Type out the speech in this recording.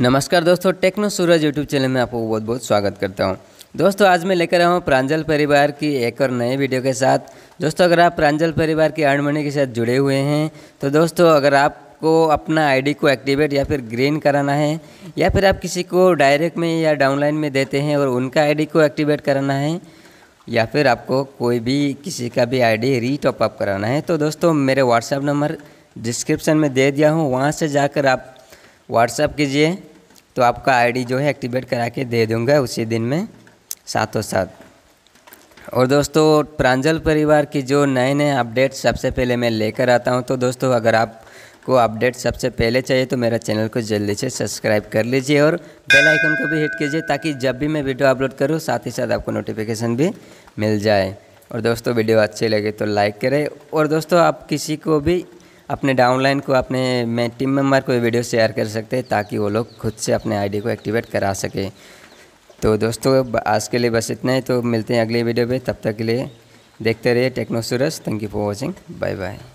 नमस्कार दोस्तों, टेक्नो सूरज YouTube channel में आपको बहुत बहुत स्वागत करता हूं। दोस्तों आज मैं लेकर आया हूं प्रांजल परिवार की एक और नए वीडियो के साथ। दोस्तों अगर आप प्रांजल परिवार की अर्न मनी के साथ जुड़े हुए हैं तो दोस्तों अगर आपको अपना आईडी को एक्टिवेट या फिर ग्रीन कराना है या फिर आप किसी को डायरेक्ट में या डाउनलाइन में देते हैं और उनका आईडी को एक्टिवेट कराना है या फिर आपको कोई भी किसी का भी आईडी रीटॉपअप कराना है तो दोस्तों मेरे व्हाट्सएप नंबर डिस्क्रिप्शन में दे दिया हूँ, वहाँ से जाकर आप व्हाट्सएप कीजिए तो आपका आईडी जो है एक्टिवेट करा के दे दूंगा उसी दिन में साथों साथ। और दोस्तों प्रांजल परिवार की जो नए नए अपडेट सबसे पहले मैं लेकर आता हूं, तो दोस्तों अगर आपको अपडेट सबसे पहले चाहिए तो मेरा चैनल को जल्दी से सब्सक्राइब कर लीजिए और बेल आइकन को भी हिट कीजिए ताकि जब भी मैं वीडियो अपलोड करूँ साथ ही साथ आपको नोटिफिकेशन भी मिल जाए। और दोस्तों वीडियो अच्छी लगे तो लाइक करें। और दोस्तों आप किसी को भी अपने डाउनलाइन को अपने टीम मेंबर को वीडियो शेयर कर सकते हैं ताकि वो लोग खुद से अपने आईडी को एक्टिवेट करा सके। तो दोस्तों आज के लिए बस इतना ही, तो मिलते हैं अगले वीडियो पे। तब तक के लिए देखते रहिए techno Suraj. Thank you for watching, bye bye.